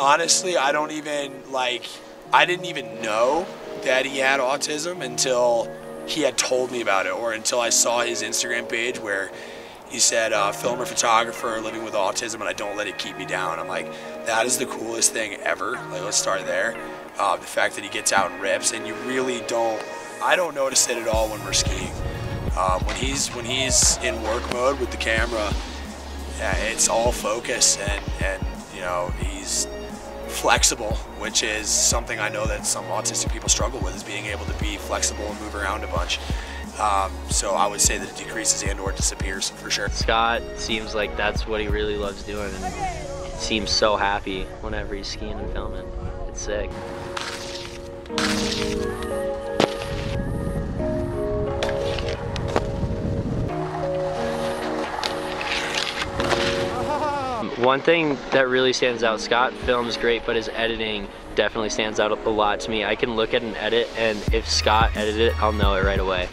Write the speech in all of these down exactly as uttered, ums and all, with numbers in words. honestly, I don't even, like, I didn't even know that he had autism until he had told me about it, or until I saw his Instagram page where he said, uh, filmer, photographer, living with autism, and I don't let it keep me down. I'm like, that is the coolest thing ever. Like, let's start there. Uh, the fact that he gets out and rips, and you really don't, I don't notice it at all when we're skiing. Um, when he's when he's in work mode with the camera, yeah, it's all focus, and, and you know, he's flexible, which is something I know that some autistic people struggle with, is being able to be flexible and move around a bunch. Um, so I would say that it decreases and or disappears for sure. Scott seems like that's what he really loves doing, and it seems so happy whenever he's skiing and filming. It's sick. One thing that really stands out, Scott films great, but his editing definitely stands out a lot to me. I can look at an edit, and if Scott edited it, I'll know it right away.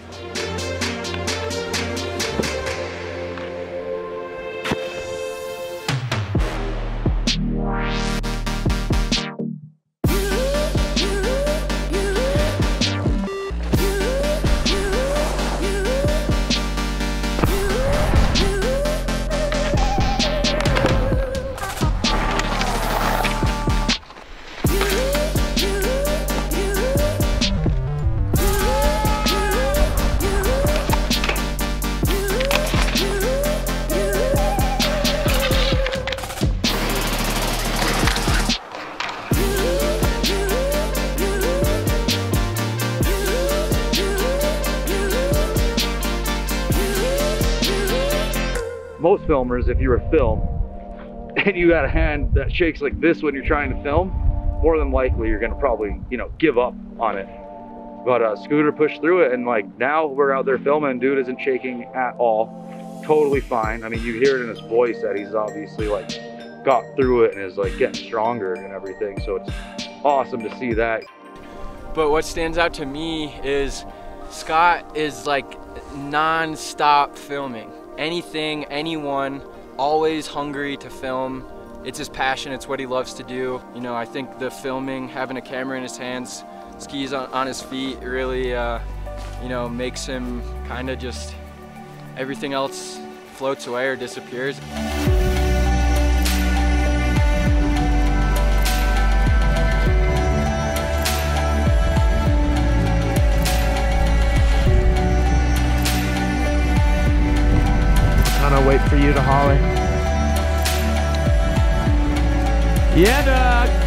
Most filmers, if you're a film and you got a hand that shakes like this when you're trying to film, more than likely you're gonna probably, you know, give up on it. But uh, Scooter pushed through it, and like now we're out there filming and dude isn't shaking at all. Totally fine. I mean, you hear it in his voice that he's obviously like got through it and is like getting stronger and everything. So it's awesome to see that. But what stands out to me is Scott is like non-stop filming. Anything, anyone, always hungry to film. It's his passion, it's what he loves to do. You know, I think the filming, having a camera in his hands, skis on, on his feet, really, uh, you know, makes him kind of just, everything else floats away or disappears. Wait for you to holler. Yeah, Doug.